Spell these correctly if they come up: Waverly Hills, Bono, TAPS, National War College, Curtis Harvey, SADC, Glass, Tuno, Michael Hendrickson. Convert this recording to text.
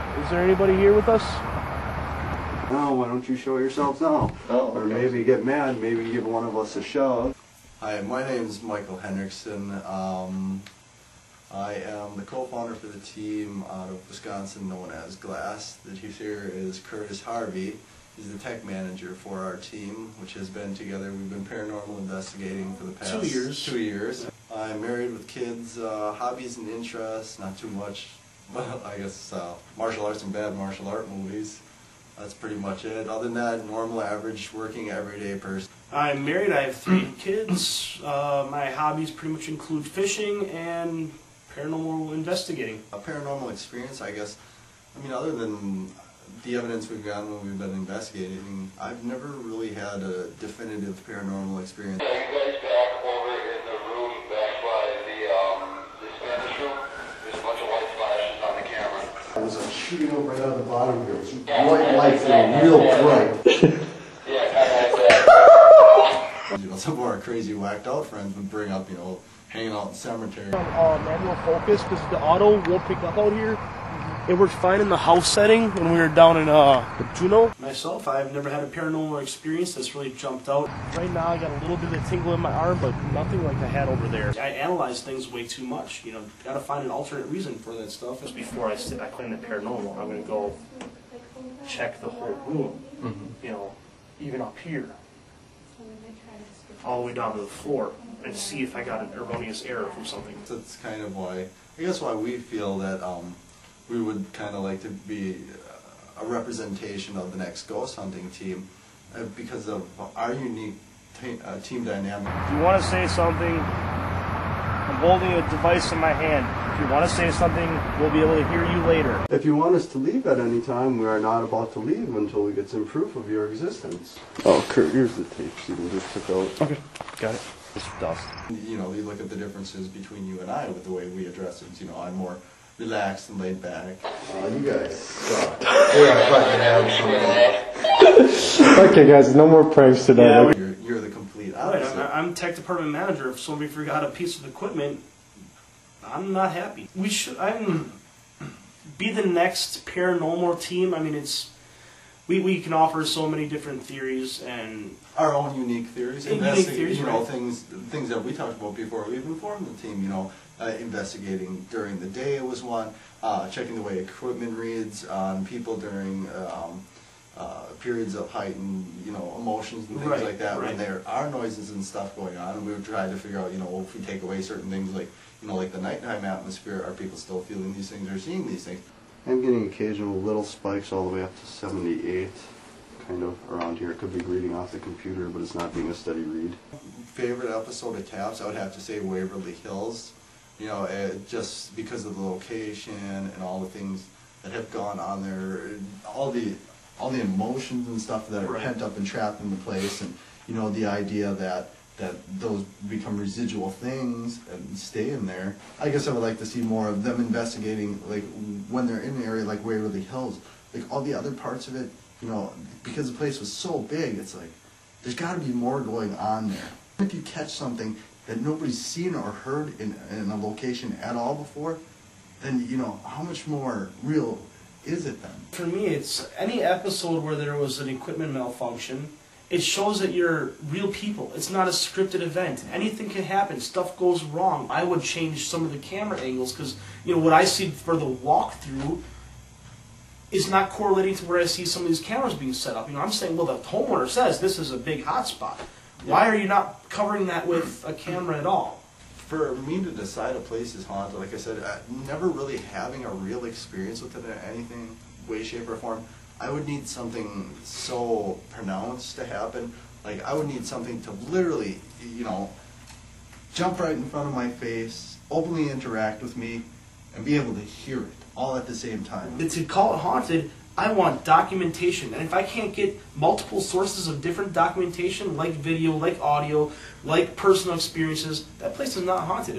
Is there anybody here with us? No, why don't you show yourselves now? Oh, okay. Or maybe get mad, maybe give one of us a shove. Hi, my name is Michael Hendrickson. I am the co-founder for the team out of Wisconsin known as Glass. The teacher is Curtis Harvey. He's the tech manager for our team, which has been together. We've been paranormal investigating for the past 2 years. 2 years. I'm married with kids, hobbies and interests, not too much. Well, I guess martial arts and bad martial art movies. That's pretty much it. Other than that, normal, average, working, everyday person. I'm married. I have 3 kids. My hobbies pretty much include fishing and paranormal investigating. A paranormal experience, I guess. I mean, other than the evidence we've gotten when we've been investigating, I've never really had a definitive paranormal experience. It was like shooting up right out of the bottom here. It was white lights and real bright. Yeah, you know, some of our crazy whacked out friends would bring up, you know, hanging out in the cemetery. Manual focus because the auto won't pick up out here. It worked fine in the house setting when we were down in Tuno. Myself, I've never had a paranormal experience that's really jumped out. Right now I got a little bit of a tingle in my arm, but nothing like I had over there. I analyze things way too much, you know, gotta find an alternate reason for that stuff. Just before I claim the paranormal, I'm gonna go check the whole room, you know, even up here, all the way down to the floor, and see if I got an erroneous error from something. That's kind of why, I guess why we feel that, we would kind of like to be a representation of the next ghost hunting team because of our unique team dynamic. If you want to say something, I'm holding a device in my hand. If you want to say something, we'll be able to hear you later. If you want us to leave at any time, we are not about to leave until we get some proof of your existence. Oh, Kurt, here's the tape you can just took out. Okay, got it. It's dust. You know, you look at the differences between you and I with the way we address it. You know, I'm more relaxed and laid back. You guys suck. We're gonna fucking have some. Okay, guys, no more pranks today. Yeah, you're the complete opposite. Right, I'm tech department manager. If somebody forgot a piece of equipment, I'm not happy. We should. Be the next paranormal team. I mean, it's we can offer so many different theories and our own unique theories. You know, right? things that we talked about before we even formed the team. You know. Investigating during the day was one, checking the way equipment reads on people during periods of heightened, you know, emotions and things like that. When there are noises and stuff going on, and we would try to figure out, you know, well, if we take away certain things, like, you know, like the nighttime atmosphere, are people still feeling these things or seeing these things? I'm getting occasional little spikes all the way up to 78, kind of around here. It could be reading off the computer, but it's not being a steady read. Favorite episode of TAPS, I would have to say Waverly Hills. You know, just because of the location and all the things that have gone on there, all the emotions and stuff that are pent up and trapped in the place, and you know, the idea that those become residual things and stay in there. I guess I would like to see more of them investigating, like when they're in an area like Waverly Hills, like all the other parts of it. You know, because the place was so big, it's like there's got to be more going on there. If you catch something that nobody's seen or heard in a location at all before, then, you know, how much more real is it then? For me, it's any episode where there was an equipment malfunction, it shows that you're real people. It's not a scripted event. Anything can happen. Stuff goes wrong. I would change some of the camera angles because, you know, what I see for the walkthrough is not correlating to where I see some of these cameras being set up. You know, I'm saying, well, the homeowner says this is a big hotspot. Why are you not covering that with a camera at all? For me to decide a place is haunted, like I said, never really having a real experience with it in anything, way, shape, or form, I would need something so pronounced to happen. Like, I would need something to literally, you know, jump right in front of my face, openly interact with me, and be able to hear it all at the same time. To call it haunted, I want documentation, and if I can't get multiple sources of different documentation, like video, like audio, like personal experiences, that place is not haunted.